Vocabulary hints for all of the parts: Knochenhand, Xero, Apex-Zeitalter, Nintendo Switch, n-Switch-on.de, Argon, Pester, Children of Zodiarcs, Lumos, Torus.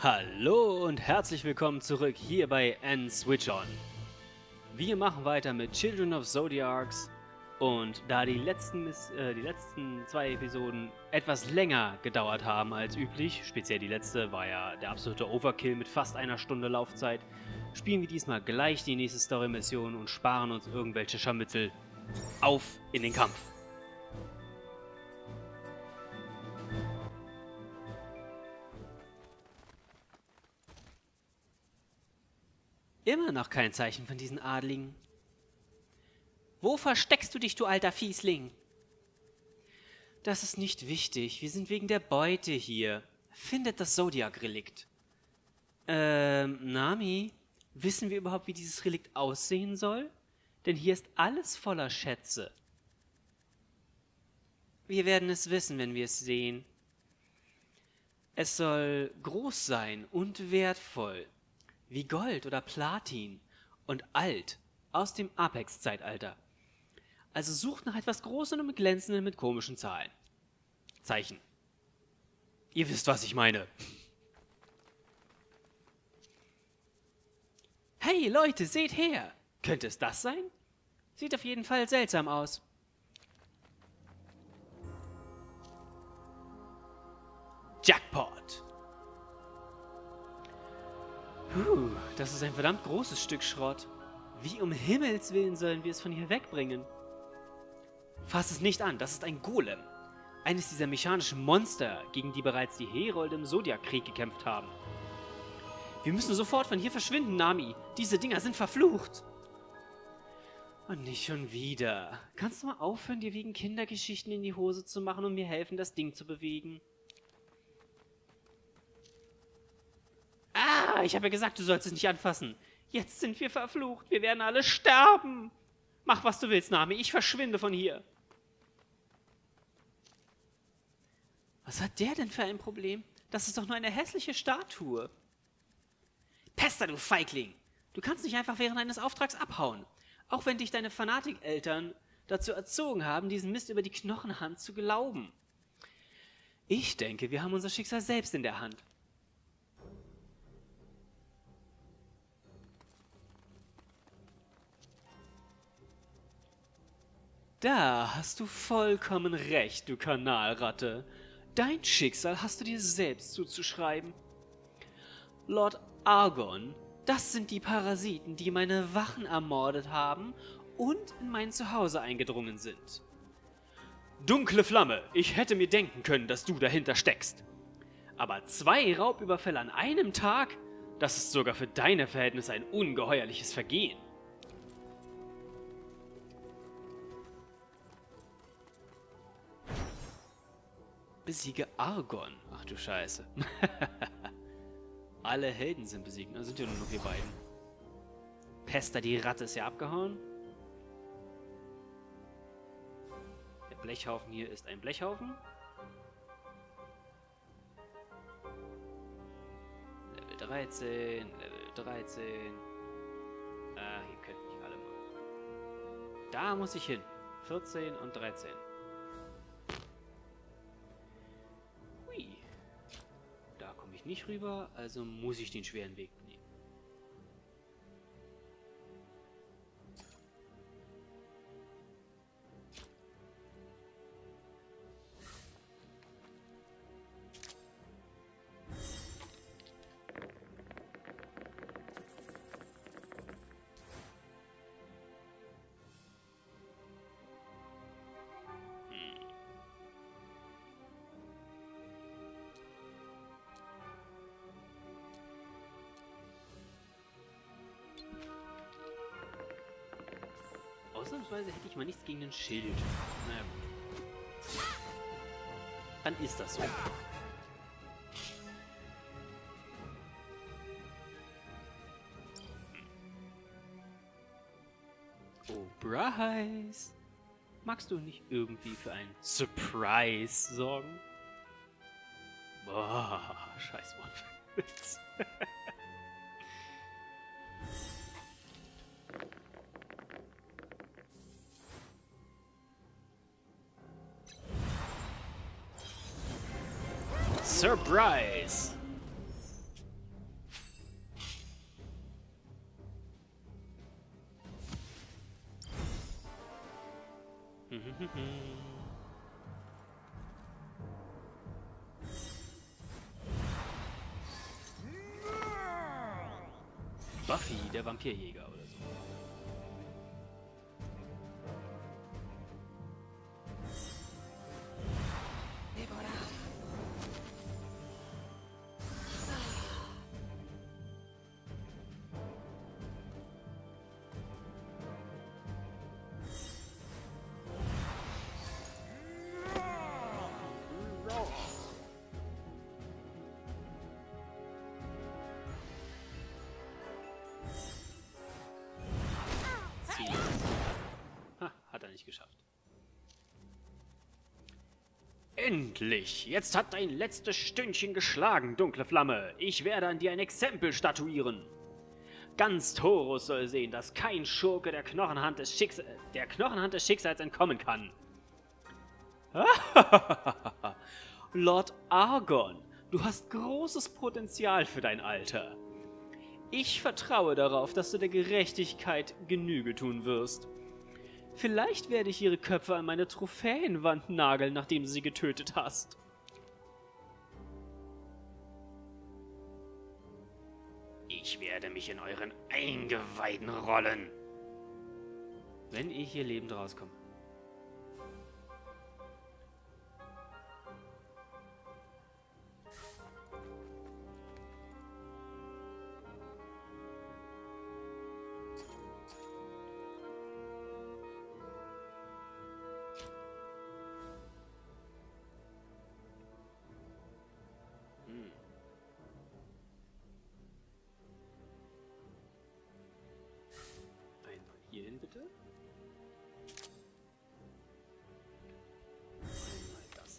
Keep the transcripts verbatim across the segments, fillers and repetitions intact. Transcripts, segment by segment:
Hallo und herzlich willkommen zurück hier bei N-Switch-On. Wir machen weiter mit Children of Zodiarcs und da die letzten, äh, die letzten zwei Episoden etwas länger gedauert haben als üblich, speziell die letzte war ja der absolute Overkill mit fast einer Stunde Laufzeit, spielen wir diesmal gleich die nächste Story-Mission und sparen uns irgendwelche Scharmützel. Auf in den Kampf! Immer noch kein Zeichen von diesen Adligen. Wo versteckst du dich, du alter Fiesling? Das ist nicht wichtig. Wir sind wegen der Beute hier. Findet das Zodiac-Relikt. Ähm, Nami, wissen wir überhaupt, wie dieses Relikt aussehen soll? Denn hier ist alles voller Schätze. Wir werden es wissen, wenn wir es sehen. Es soll groß sein und wertvoll. Wie Gold oder Platin und alt, aus dem Apex-Zeitalter. Also sucht nach etwas Großem und mit glänzenden, mit komischen Zahlen. Zeichen. Ihr wisst, was ich meine. Hey Leute, seht her! Könnte es das sein? Sieht auf jeden Fall seltsam aus. Jackpot! Puh, das ist ein verdammt großes Stück Schrott. Wie um Himmels Willen sollen wir es von hier wegbringen? Fass es nicht an, das ist ein Golem. Eines dieser mechanischen Monster, gegen die bereits die Herolde im Zodiac-Krieg gekämpft haben. Wir müssen sofort von hier verschwinden, Nami. Diese Dinger sind verflucht. Und nicht schon wieder. Kannst du mal aufhören, dir wegen Kindergeschichten in die Hose zu machen und mir helfen, das Ding zu bewegen? Ah, ich habe ja gesagt, du sollst es nicht anfassen. Jetzt sind wir verflucht. Wir werden alle sterben. Mach, was du willst, Nami. Ich verschwinde von hier. Was hat der denn für ein Problem? Das ist doch nur eine hässliche Statue. Pester, du Feigling! Du kannst nicht einfach während eines Auftrags abhauen. Auch wenn dich deine Fanatikeltern dazu erzogen haben, diesen Mist über die Knochenhand zu glauben. Ich denke, wir haben unser Schicksal selbst in der Hand. Da hast du vollkommen recht, du Kanalratte. Dein Schicksal hast du dir selbst zuzuschreiben. Lord Argon, das sind die Parasiten, die meine Wachen ermordet haben und in mein Zuhause eingedrungen sind. Dunkle Flamme, ich hätte mir denken können, dass du dahinter steckst. Aber zwei Raubüberfälle an einem Tag? Das ist sogar für deine Verhältnisse ein ungeheuerliches Vergehen. Besiege Argon. Ach du Scheiße. Alle Helden sind besiegt. Da sind ja nur noch wir beiden. Pester, die Ratte, ist ja abgehauen. Der Blechhaufen hier ist ein Blechhaufen. Level dreizehn, Level dreizehn. Ah, hier könnten nicht alle machen. Da muss ich hin. vierzehn und dreizehn. Nicht rüber, also muss ich den schweren Weg nehmen. Ausnahmsweise hätte ich mal nichts gegen den Schild. Naja, gut. Dann ist das so. Oh, Bryce. Magst du nicht irgendwie für einen Surprise sorgen? Boah, scheiß Wortwitz. Surprise! Buffy, der Vampirjäger oder so. Endlich! Jetzt hat dein letztes Stündchen geschlagen, dunkle Flamme. Ich werde an dir ein Exempel statuieren. Ganz Torus soll sehen, dass kein Schurke der Knochenhand des, Schicks der Knochenhand des Schicksals entkommen kann. Lord Argon, du hast großes Potenzial für dein Alter. Ich vertraue darauf, dass du der Gerechtigkeit Genüge tun wirst. Vielleicht werde ich ihre Köpfe an meine Trophäenwand nageln, nachdem du sie getötet hast. Ich werde mich in euren Eingeweiden rollen. Wenn ich hier lebend rauskomme.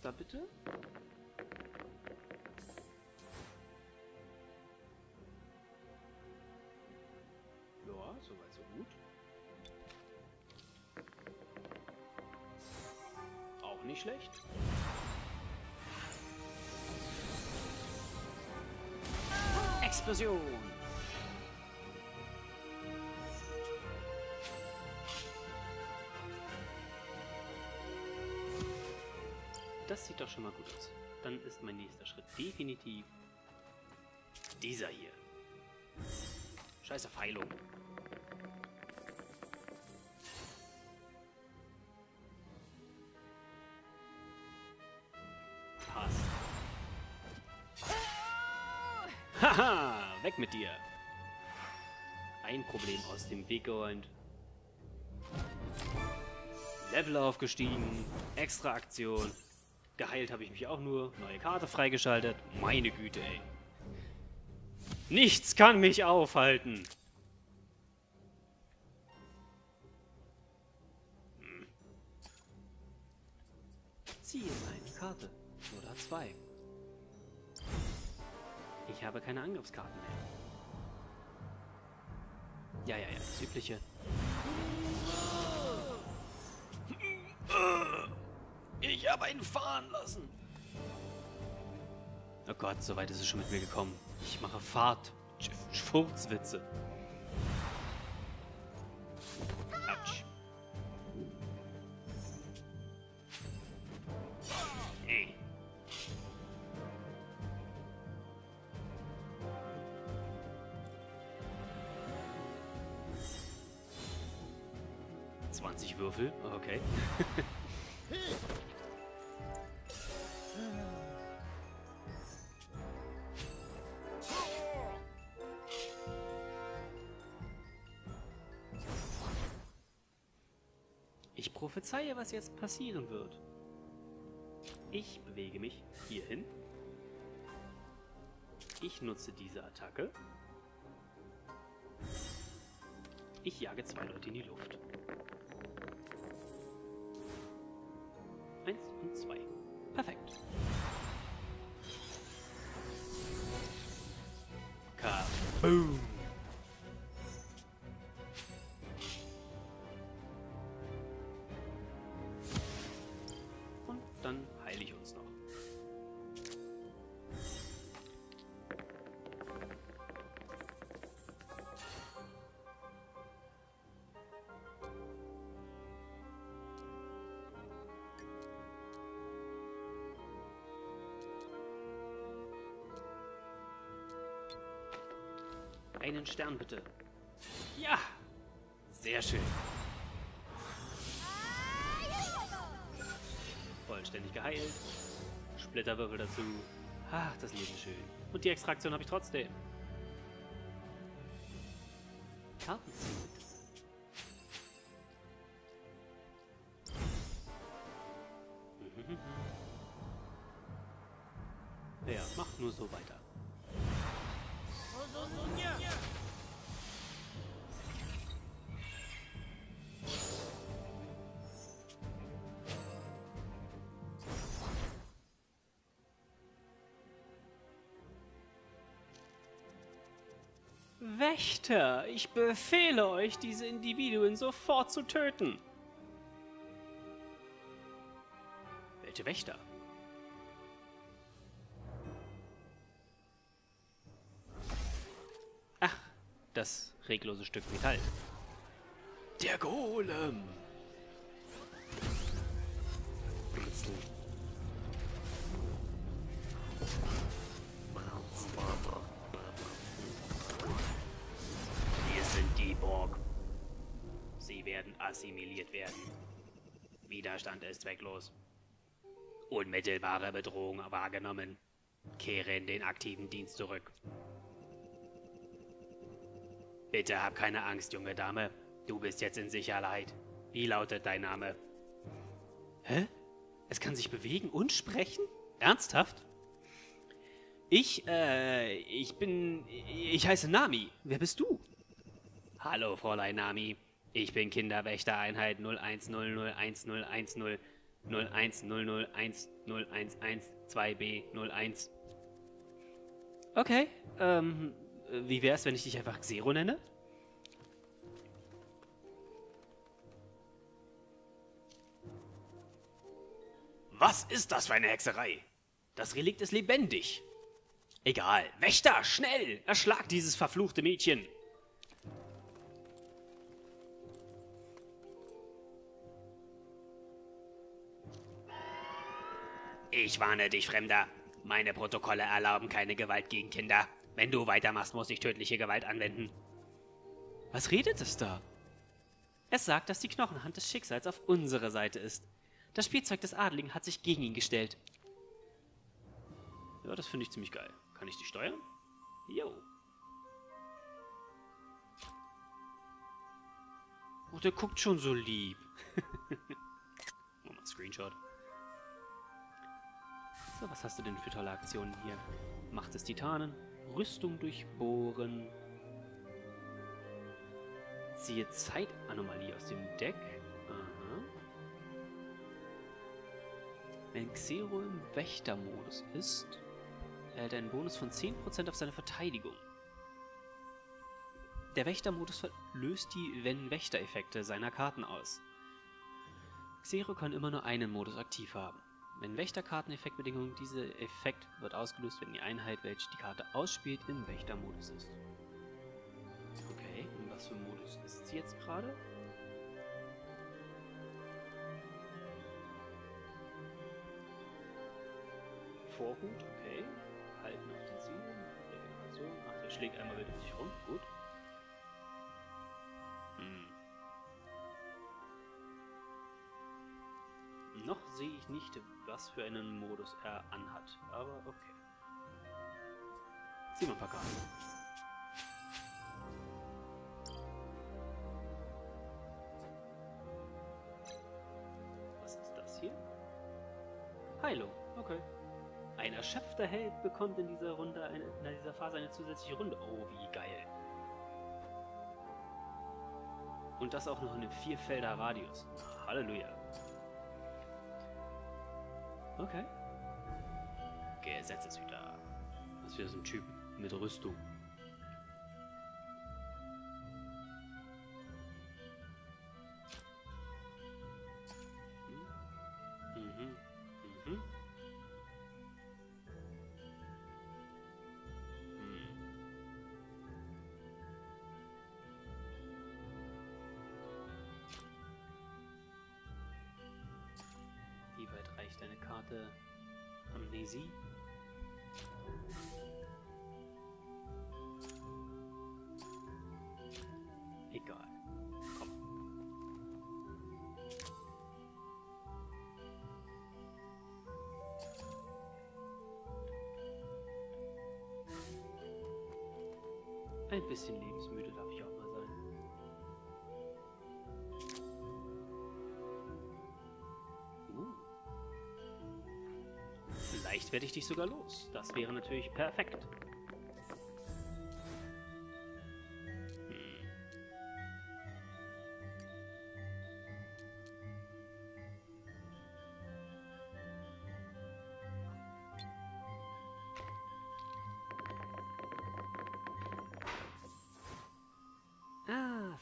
Da bitte. Ja, soweit so gut. Auch nicht schlecht. Explosion! Das sieht doch schon mal gut aus. Dann ist mein nächster Schritt definitiv dieser hier. Scheiße Feilung. Passt. Haha, weg mit dir. Ein Problem aus dem Weg geräumt. Level aufgestiegen. Extra Aktion. Geheilt habe ich mich auch nur. Neue Karte freigeschaltet. Meine Güte, ey. Nichts kann mich aufhalten. Hm. Ziehe eine Karte. Oder zwei. Ich habe keine Angriffskarten mehr. Ja, ja, ja. Das Übliche. Ich habe ihn fahren lassen. Oh Gott, so weit ist es schon mit mir gekommen. Ich mache Fahrt. Schwurzwitze. Autsch. Hey. zwanzig Würfel, okay. Ich prophezeie, was jetzt passieren wird. Ich bewege mich hierhin. Ich nutze diese Attacke. Ich jage zwei Leute in die Luft. Eins und zwei. Perfekt. Kaboom! Einen Stern bitte. Ja! Sehr schön. Vollständig geheilt. Splitterwürfel dazu. Ach, das Leben schön. Und die Extraktion habe ich trotzdem. Karten ziehen. Ja, macht nur so weiter. Wächter, ich befehle euch, diese Individuen sofort zu töten. Welche Wächter? Ach, das reglose Stück Metall. Der Golem! Wir sind die Borg. Sie werden assimiliert werden. Widerstand ist zwecklos. Unmittelbare Bedrohung wahrgenommen. Kehre in den aktiven Dienst zurück. Bitte hab keine Angst, junge Dame. Du bist jetzt in Sicherheit. Wie lautet dein Name? Hä? Es kann sich bewegen und sprechen? Ernsthaft? Ich, äh, ich bin... Ich heiße Nami. Wer bist du? Hallo, Fräulein Nami. Ich bin Kinderwächter Einheit null eins null null eins null eins null. null eins null null eins null eins eins zwei B null eins. Okay, ähm, wie wär's, wenn ich dich einfach Xero nenne? Was ist das für eine Hexerei? Das Relikt ist lebendig. Egal, Wächter, schnell! Erschlagt dieses verfluchte Mädchen! Ich warne dich, Fremder. Meine Protokolle erlauben keine Gewalt gegen Kinder. Wenn du weitermachst, muss ich tödliche Gewalt anwenden. Was redet es da? Es sagt, dass die Knochenhand des Schicksals auf unserer Seite ist. Das Spielzeug des Adligen hat sich gegen ihn gestellt. Ja, das finde ich ziemlich geil. Kann ich die steuern? Jo. Oh, der guckt schon so lieb. Mach mal Screenshot. So, was hast du denn für tolle Aktionen hier? Macht es Titanen, Rüstung durchbohren, ziehe Zeitanomalie aus dem Deck. Aha. Wenn Xero im Wächtermodus ist, erhält er einen Bonus von zehn Prozent auf seine Verteidigung. Der Wächtermodus löst die Wenn-Wächter-Effekte seiner Karten aus. Xero kann immer nur einen Modus aktiv haben. Wenn Wächterkarteneffektbedingungen, dieser Effekt wird ausgelöst, wenn die Einheit, welche die Karte ausspielt, im Wächtermodus ist. Okay, und was für ein Modus ist sie jetzt gerade? Vorhut, okay. Halten auf den Ziel. Regeneration. Ach, der schlägt einmal wieder um sich rum. Gut. Noch sehe ich nicht, was für einen Modus er anhat, aber okay. Ziehen wir ein paar Karten. Was ist das hier? Heilung, okay. Ein erschöpfter Held bekommt in dieser Runde, eine, in dieser Phase eine zusätzliche Runde. Oh, wie geil. Und das auch noch in einem Vierfelder-Radius. Halleluja. Okay. Gesetzeshüter. Was für ein Typ mit Rüstung. Mhm. Mhm. Mhm. Deine Karte Amnesie. Ein bisschen lebensmüde darf ich auch mal sein. Uh. Vielleicht werde ich dich sogar los. Das wäre natürlich perfekt.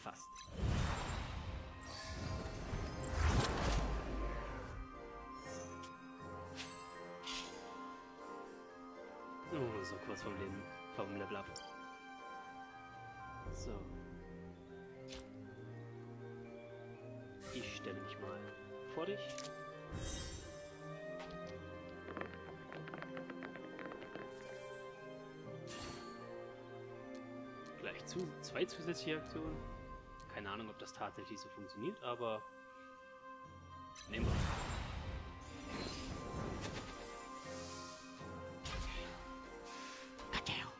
Fast. Oh, so kurz vom Leben, vom Level Up. So. Ich stelle mich mal vor dich. Gleich zu, zwei zusätzliche Aktionen. Keine Ahnung, ob das tatsächlich so funktioniert, aber nehmen wir es. Kakao.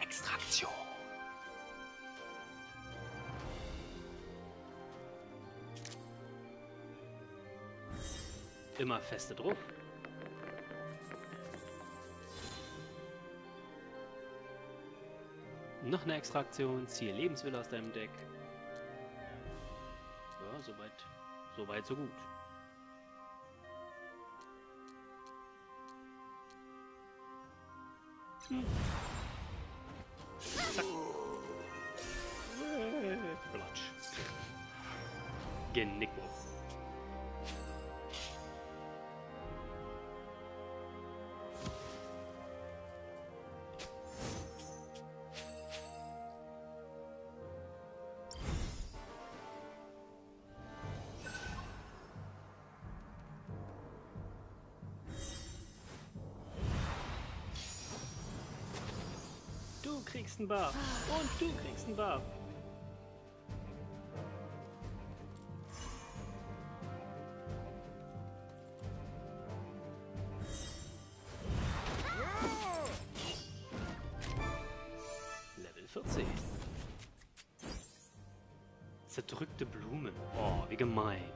Extraktion. Immer feste drauf. Noch eine Extraktion, ziehe Lebenswille aus deinem Deck. Ja, soweit, soweit, so gut. Hm. Zack. Platsch. Genicken. Du kriegst einen Buff. Und du kriegst einen Buff. Level vierzehn. Zerdrückte Blumen. Oh, wie gemein.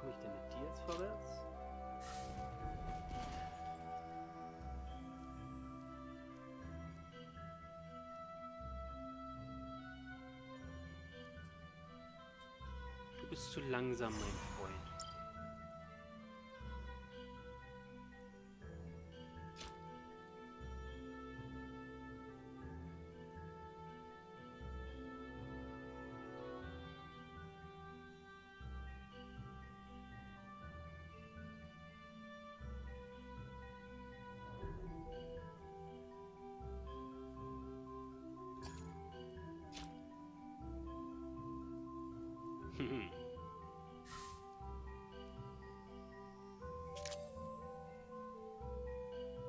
Komme ich denn mit dir jetzt vorwärts? Du bist zu langsam, mein Freund.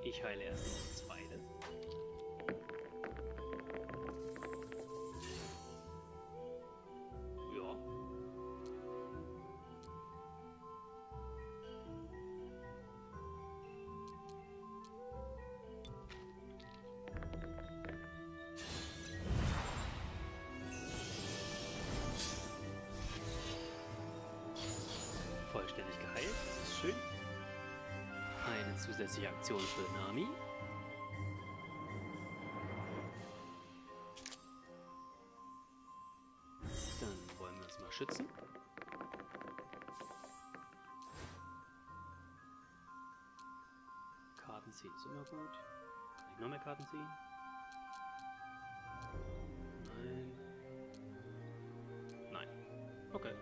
Ich heile erst mal uns beide. Ja. Vollständig geheilt, das ist schön. Eine zusätzliche Aktion für Nami. Dann wollen wir uns mal schützen. Karten ziehen ist immer gut. Kann ich noch mehr Karten ziehen? Nein. Nein. Okay.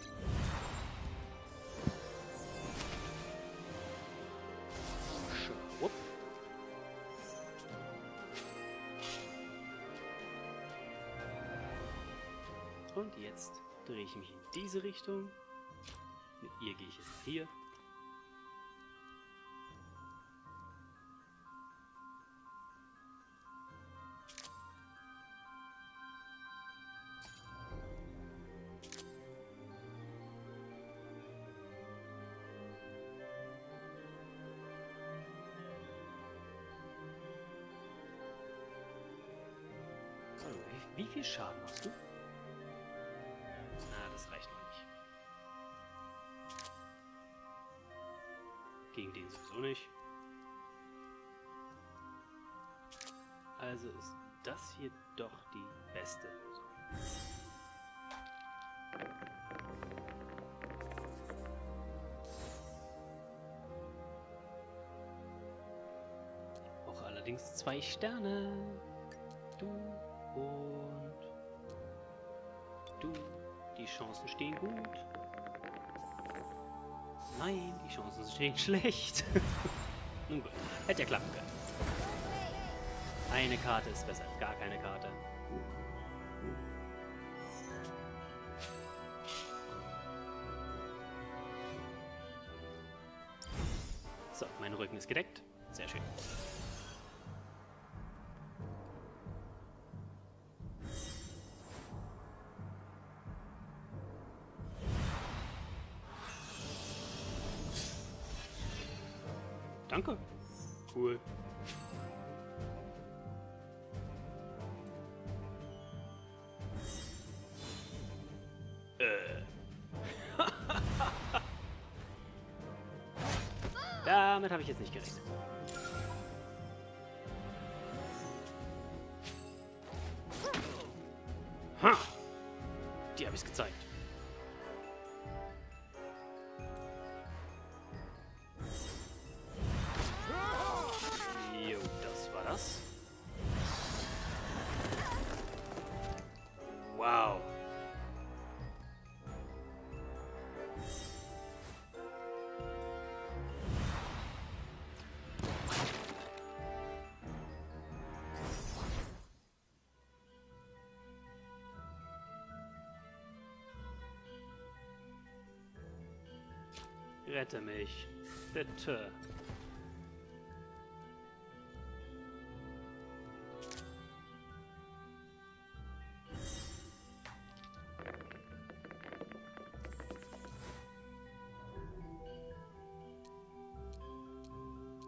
Und jetzt drehe ich mich in diese Richtung. Mit ihr gehe ich jetzt nach hier. Wie viel Schaden machst du? Na, das reicht noch nicht. Gegen den sowieso nicht. Also ist das hier doch die beste Lösung. Ich brauche allerdings zwei Sterne. Du. Und du, die Chancen stehen gut. Nein, die Chancen stehen schlecht. Nun gut, hätte ja klappen können. Eine Karte ist besser als gar keine Karte. So, mein Rücken ist gedeckt. Sehr schön. Danke. Cool. Äh. Damit habe ich jetzt nicht gerechnet. Ha! Die habe ich gezeigt. Wow. Rette mich, bitte.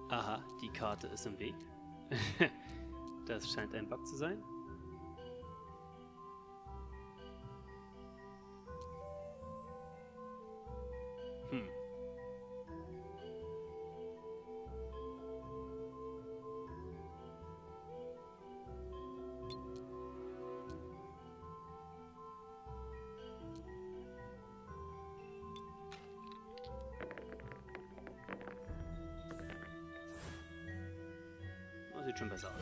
Aha, die Karte ist im Weg. Das scheint ein Bug zu sein. Hm. Sieht schon besser aus.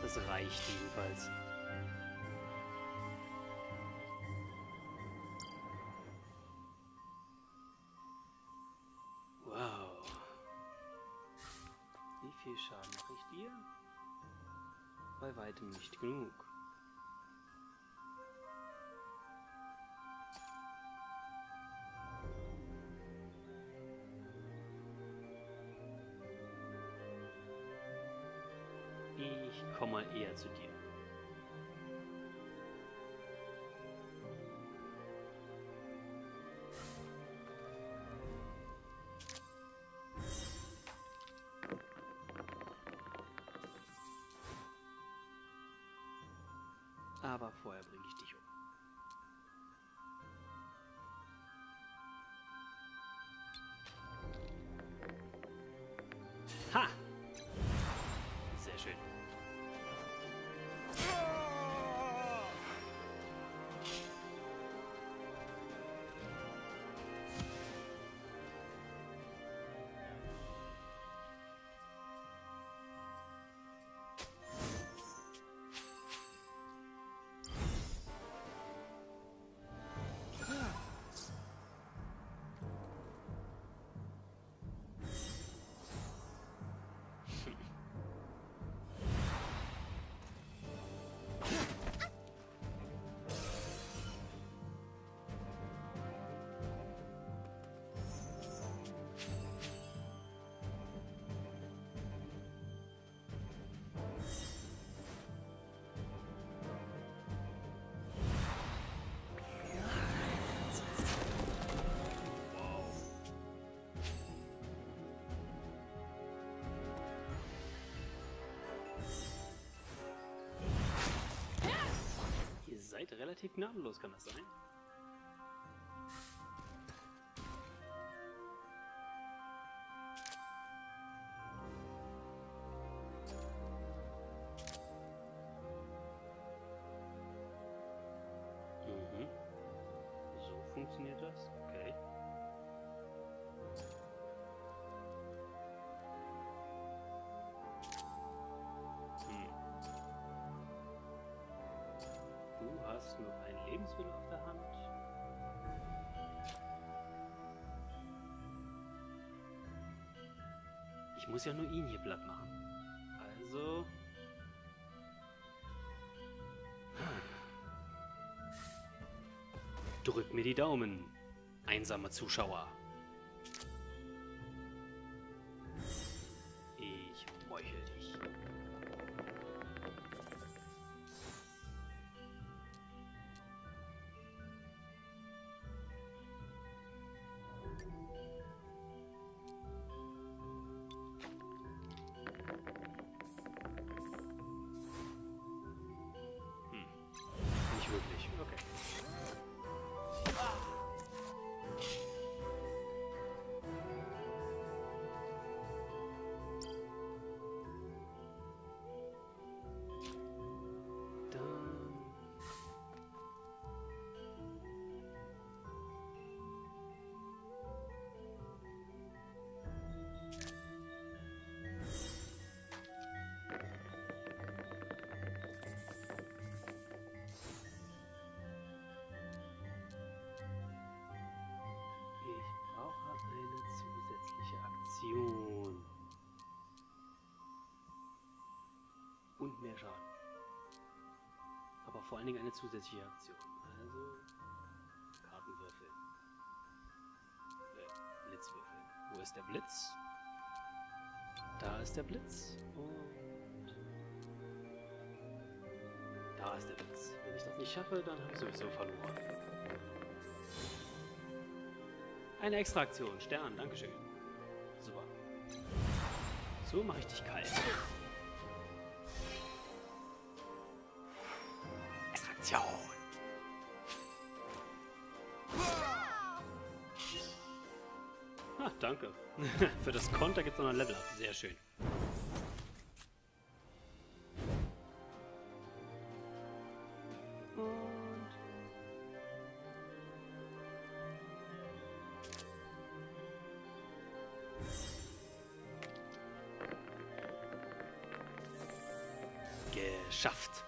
Das reicht jedenfalls. Wow. Wie viel Schaden mache ich dir? Bei weitem nicht genug. Ich komme eher zu dir. Aber vorher bringe ich dich um. Ha! Sehr schön. relativ gnadenlos, kann das sein? Mhm. So funktioniert das. Okay. Nur ein Lebensmittel auf der Hand. Ich muss ja nur ihn hier platt machen. Also... Drück mir die Daumen, einsamer Zuschauer. Ich meuchel dich. Und mehr Schaden. Aber vor allen Dingen eine zusätzliche Aktion. Also Kartenwürfel. Äh, Blitzwürfel. Wo ist der Blitz? Da ist der Blitz. Und da ist der Blitz. Wenn ich das nicht schaffe, dann habe ich sowieso verloren. Eine extra Aktion. Stern, dankeschön. Super. So mache ich dich kalt. Extraktion. Ah, danke. Für das Konter gibt es noch ein Level-Up. Sehr schön. Geschafft.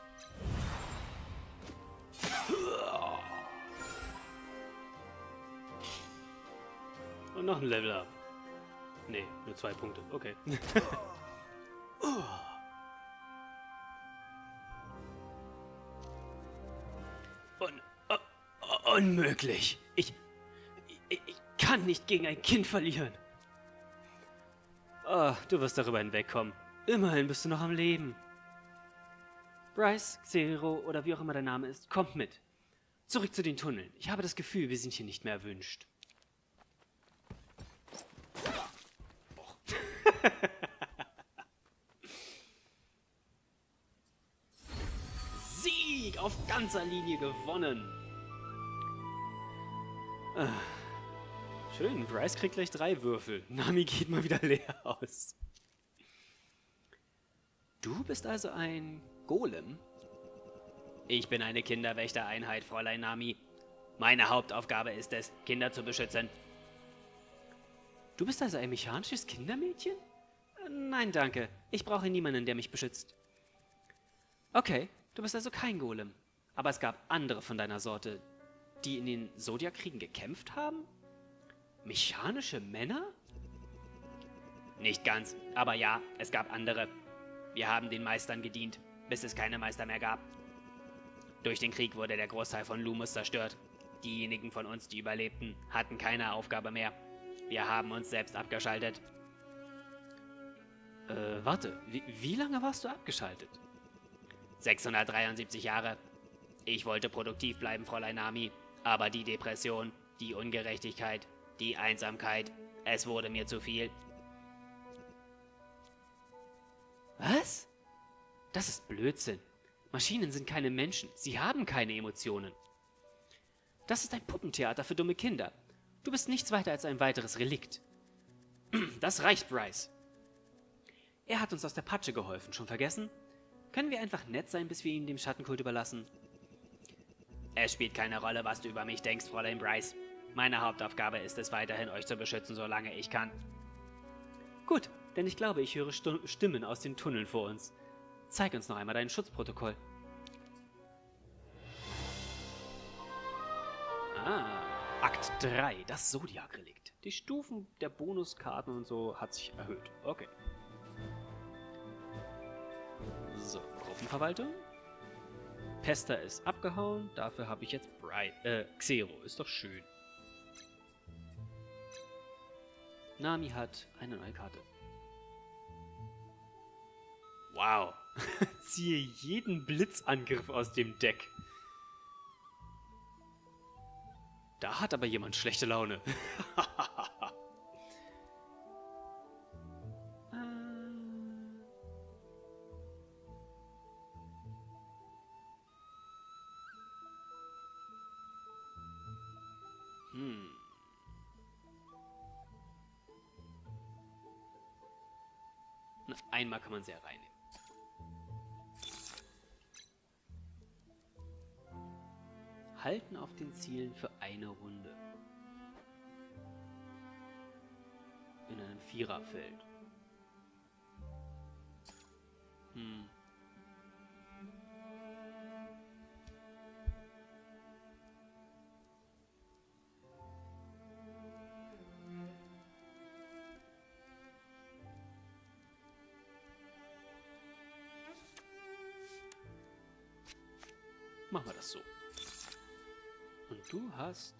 Und noch ein Level Up. Nee, nur zwei Punkte. Okay. Un un unmöglich. Ich, ich, ich kann nicht gegen ein Kind verlieren. Oh, du wirst darüber hinwegkommen. Immerhin bist du noch am Leben. Bryce, Xero oder wie auch immer der Name ist, kommt mit. Zurück zu den Tunneln. Ich habe das Gefühl, wir sind hier nicht mehr erwünscht. Sieg! Auf ganzer Linie gewonnen! Ah. Schön, Bryce kriegt gleich drei Würfel. Nami geht mal wieder leer aus. Du bist also ein... Golem? Ich bin eine Kinderwächter-Einheit, Fräulein Nami. Meine Hauptaufgabe ist es, Kinder zu beschützen. Du bist also ein mechanisches Kindermädchen? Nein, danke. Ich brauche niemanden, der mich beschützt. Okay, du bist also kein Golem. Aber es gab andere von deiner Sorte, die in den Zodiac-Kriegen gekämpft haben? Mechanische Männer? Nicht ganz, aber ja, es gab andere. Wir haben den Meistern gedient, bis es keine Meister mehr gab. Durch den Krieg wurde der Großteil von Lumos zerstört. Diejenigen von uns, die überlebten, hatten keine Aufgabe mehr. Wir haben uns selbst abgeschaltet. Äh, warte, wie, wie lange warst du abgeschaltet? sechshundertdreiundsiebzig Jahre. Ich wollte produktiv bleiben, Fräulein Nami, aber die Depression, die Ungerechtigkeit, die Einsamkeit, es wurde mir zu viel. Was? Das ist Blödsinn. Maschinen sind keine Menschen, sie haben keine Emotionen. Das ist ein Puppentheater für dumme Kinder. Du bist nichts weiter als ein weiteres Relikt. Das reicht, Bryce. Er hat uns aus der Patsche geholfen, schon vergessen? Können wir einfach nett sein, bis wir ihn dem Schattenkult überlassen? Es spielt keine Rolle, was du über mich denkst, Fräulein Bryce. Meine Hauptaufgabe ist es weiterhin, euch zu beschützen, solange ich kann. Gut, denn ich glaube, ich höre Stu- Stimmen aus den Tunneln vor uns. Zeig uns noch einmal dein Schutzprotokoll. Ah, Akt drei, das Zodiac-Relikt. Die Stufen der Bonuskarten und so hat sich erhöht. Okay. So, Gruppenverwaltung. Pester ist abgehauen, dafür habe ich jetzt Bri- äh, Xero, ist doch schön. Nami hat eine neue Karte. Wow. Ziehe jeden Blitzangriff aus dem Deck. Da hat aber jemand schlechte Laune. Hm. Na, einmal kann man sie reinnehmen. Halten auf den Zielen für eine Runde. In einem Viererfeld. Hm. Machen wir das so. Und du hast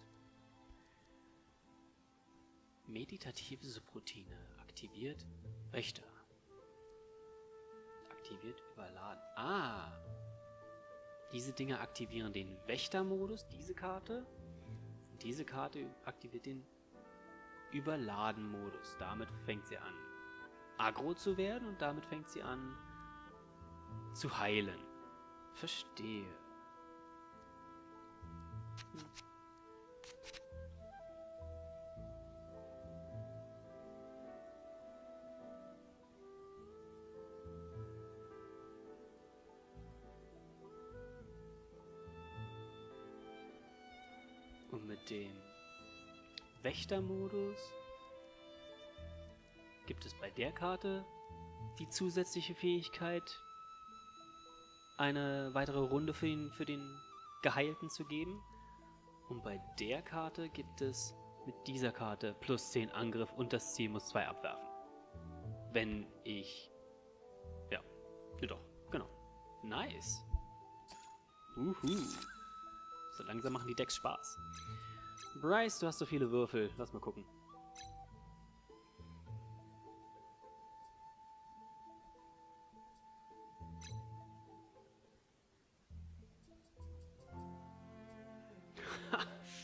meditative Subroutine aktiviert, Wächter. Aktiviert, überladen. Ah! Diese Dinger aktivieren den Wächtermodus, diese Karte. Und diese Karte aktiviert den Überladen-Modus. Damit fängt sie an, aggro zu werden und damit fängt sie an, zu heilen. Verstehe. Und mit dem Wächtermodus gibt es bei der Karte die zusätzliche Fähigkeit, eine weitere Runde für den, für den Geheilten zu geben. Und bei der Karte gibt es mit dieser Karte plus zehn Angriff und das Ziel muss zwei abwerfen. Wenn ich... Ja, ja doch, genau. Nice. Uhu. So langsam machen die Decks Spaß. Bryce, du hast so viele Würfel. Lass mal gucken.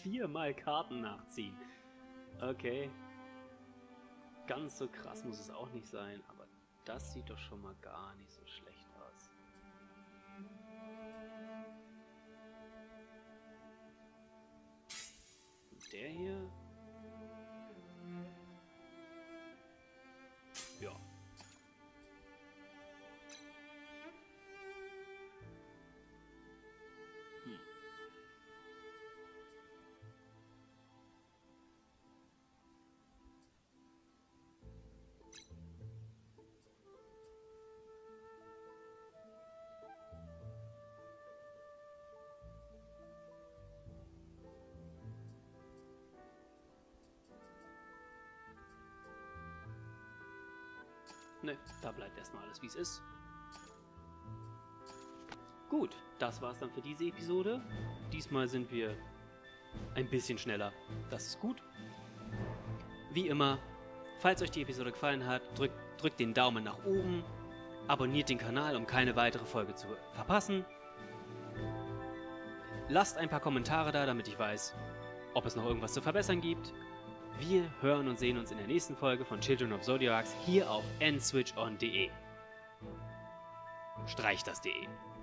Viermal Karten nachziehen. Okay. Ganz so krass muss es auch nicht sein, aber das sieht doch schon mal gar nicht so schlecht aus. Und der hier? Ja. Ne, da bleibt erstmal alles, wie es ist. Gut, das war's dann für diese Episode. Diesmal sind wir ein bisschen schneller. Das ist gut. Wie immer, falls euch die Episode gefallen hat, drückt, drückt den Daumen nach oben, abonniert den Kanal, um keine weitere Folge zu verpassen. Lasst ein paar Kommentare da, damit ich weiß, ob es noch irgendwas zu verbessern gibt. Wir hören und sehen uns in der nächsten Folge von Children of Zodiarcs hier auf n switch on punkt de. Streich das de.